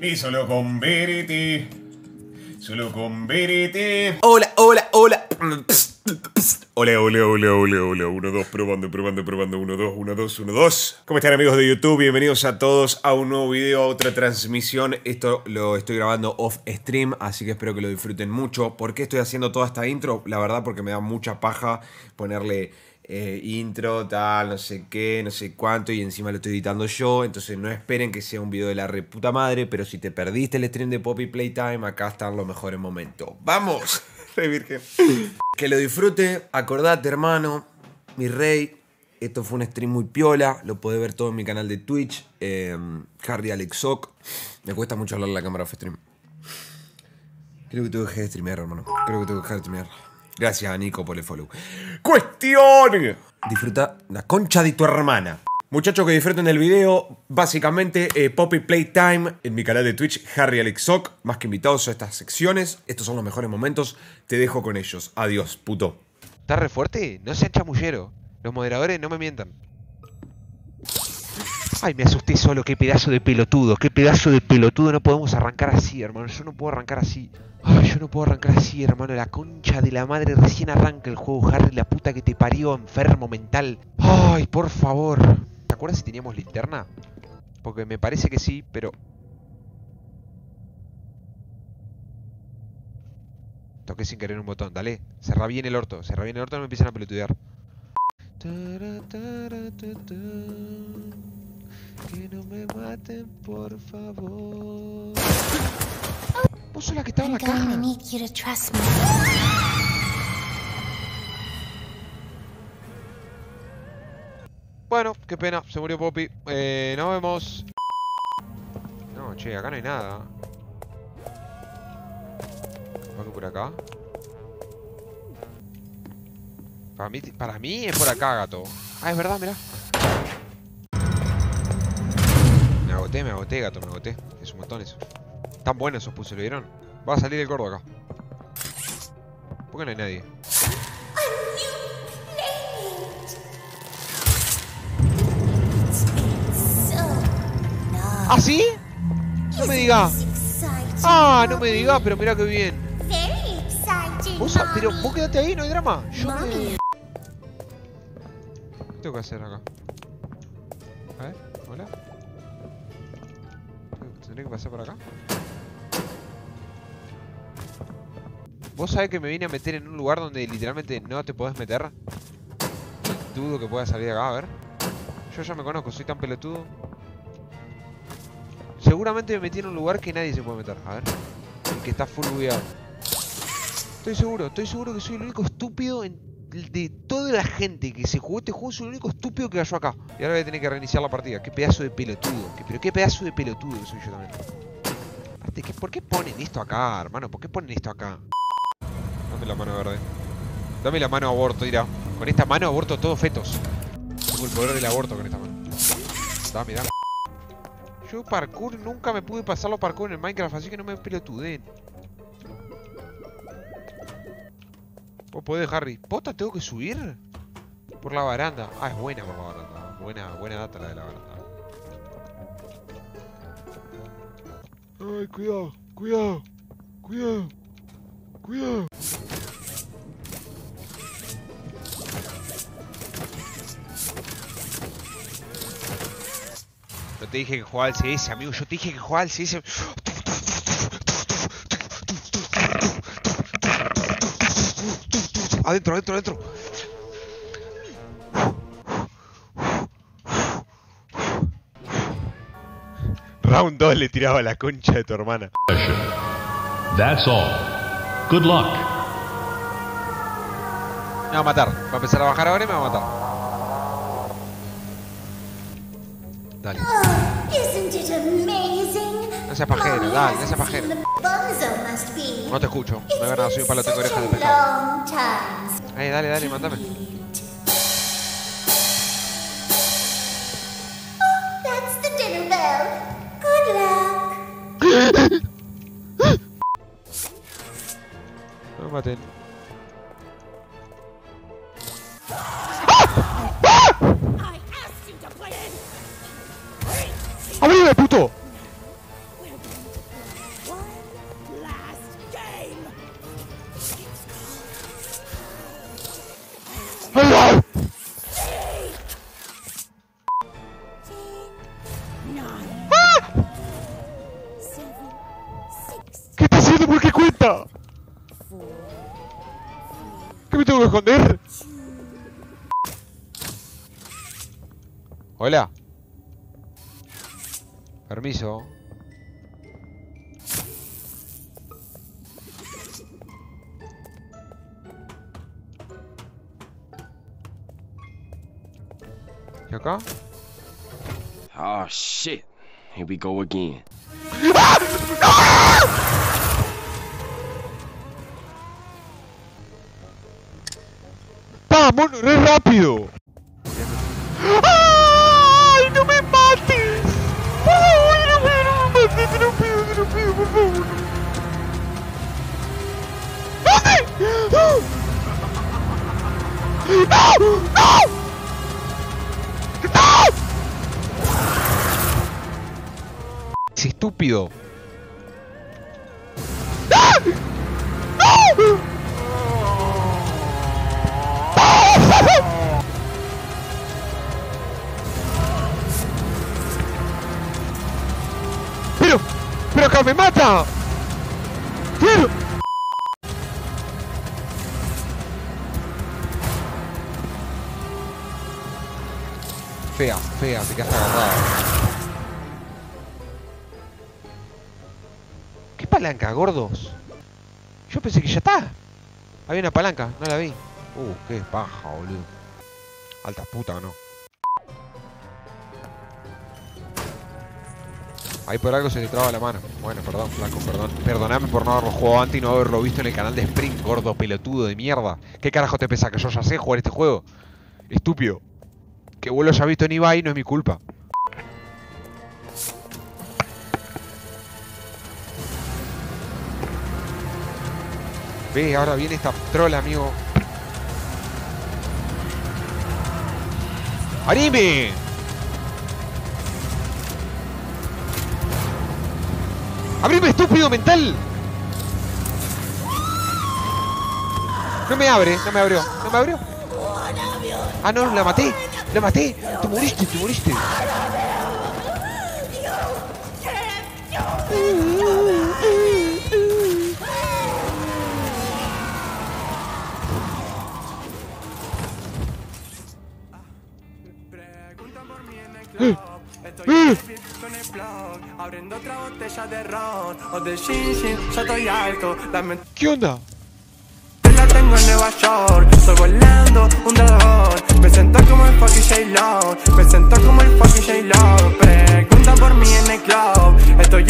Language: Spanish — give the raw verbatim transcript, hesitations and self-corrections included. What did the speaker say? Y solo con Verity. Solo con Verity. Hola, hola, hola. Ole, ole, ole, ole, ole. uno, dos, probando, probando, probando. uno, dos, uno, dos, uno, dos. ¿Cómo están, amigos de YouTube? Bienvenidos a todos a un nuevo video, a otra transmisión. Esto lo estoy grabando off stream, así que espero que lo disfruten mucho. ¿Por qué estoy haciendo toda esta intro? La verdad, porque me da mucha paja ponerle eh, intro, tal, no sé qué, no sé cuánto. Y encima lo estoy editando yo. Entonces no esperen que sea un video de la reputa madre. Pero si te perdiste el stream de Poppy Playtime, acá están los mejores momentos. ¡Vamos! Virgen. Que lo disfrute, acordate, hermano, mi rey. Esto fue un stream muy piola, lo podés ver todo en mi canal de Twitch, eh, Harry Alexok. Me cuesta mucho hablar en la cámara off stream. Creo que tengo que dejar de streamear, hermano. Creo que tengo que dejar de streamear. Gracias a Nico por el follow. ¡Cuestión! Disfruta la concha de tu hermana. Muchachos, que disfruten del video. Básicamente, eh, Poppy Playtime en mi canal de Twitch, Harry Alexok. Más que invitados a estas secciones. Estos son los mejores momentos. Te dejo con ellos. Adiós, puto. ¿Estás re fuerte? No sean chamullero. Los moderadores no me mientan. Ay, me asusté solo. Qué pedazo de pelotudo. Qué pedazo de pelotudo. No podemos arrancar así, hermano. Yo no puedo arrancar así. Ay, yo no puedo arrancar así, hermano. La concha de la madre. Recién arranca el juego, Harry. La puta que te parió, enfermo mental. Ay, por favor. ¿Te acuerdas si teníamos linterna? Porque me parece que sí, pero... Toqué sin querer un botón, dale. Cerrá bien el orto, cerrá bien el orto, no me empiecen a pelotudear. Que no me maten, por favor. Vos sos la que estaba en la caja. Bueno, qué pena, se murió Poppy. Eh, nos vemos. No, che, acá no hay nada. ¿Algo por acá? Para mí, para mí es por acá, gato. Ah, es verdad, mirá. Me agoté, me agoté, gato, me agoté. Es un montón eso. Tan buenos esos puzzles, ¿lo vieron? Va a salir el gordo acá. ¿Por qué no hay nadie? ¿Ah, sí? No me digas. Ah, no me digas, pero mirá que bien. ¿Vos, pero vos quedate ahí, no hay drama. Yo me... ¿Qué tengo que hacer acá? A ver, hola. ¿Tendré que pasar por acá? ¿Vos sabés que me vine a meter en un lugar donde literalmente no te podés meter? Dudo que pueda salir acá, a ver. Yo ya me conozco, soy tan pelotudo. Seguramente me metí en un lugar que nadie se puede meter. A ver. El que está full bugueado. Estoy seguro, estoy seguro que soy el único estúpido en, de toda la gente que se jugó este juego. Soy el único estúpido que cayó acá. Y ahora voy a tener que reiniciar la partida. Qué pedazo de pelotudo. ¿Qué, pero qué pedazo de pelotudo soy yo también. Aparte, ¿qué, ¿por qué ponen esto acá, hermano? ¿Por qué ponen esto acá? Dame la mano verde. Dame la mano aborto, mira. Con esta mano aborto todos fetos. Tengo el poder del aborto con esta mano. Dame, dame. Yo parkour, nunca me pude pasar los parkour en el Minecraft, así que no me pelotuden. Vos podés, Harry. ¿Posta tengo que subir? Por la baranda. Ah, es buena por la baranda. Buena, buena data la de la baranda. Ay, cuidado, cuidado, cuidado, cuidado. No te dije que jugaba al C S, amigo. Yo te dije que jugaba al C S. Adentro, adentro, adentro. Round dos le tiraba la concha de tu hermana. That's all. Good luck. Me va a matar. Va a empezar a bajar ahora y me va a matar. Dale. No seas pajero, dale, no seas pajero. No te escucho, no es verdad, soy un palo, tengo orejas de pescado. Ahí, dale, dale, mándame. No me maten. ¡Abrime, puto! esconder. Hola. Permiso. ¿Y acá? Oh shit. Here we go again. ¡Ah! ¡Ah! ¡Vamos, re rápido! ¡Ay, no me mates! ¡Por favor, no me mates! ¡Te lo pido, te lo pido, por favor! ¡Dónde! ¡No! ¡No! Es estúpido. ¡Ah! ¡No! ¡Ah! Pero, pero acá me mata. Pero... Fea, fea, te quedas agarrado. Palanca, gordos. Yo pensé que ya está. Había una palanca, no la vi. Uh, qué paja, boludo. Alta puta, ¿o no? Ahí por algo se le traba la mano. Bueno, perdón, flaco, perdón. Perdoname por no haberlo jugado antes y no haberlo visto en el canal de Spring, gordo pelotudo de mierda. ¿Qué carajo te pensás? Que yo ya sé jugar este juego. Estúpido. Que vos lo hayas visto en Ibai no es mi culpa. ¿Ves? Ahora viene esta troll, amigo. ¡Anime! ¡Abrime, estúpido mental! No me abre, no me abrió, no me abrió. Ah, no, la maté, la maté. Tú moriste, tú moriste. ¿Qué onda? Te la tengo en Nueva York, soy volando un dador. Me sentó como el fucking J-Lo, me sentó como el fucking J-Lo. Pregunta por mí en el club, estoy en...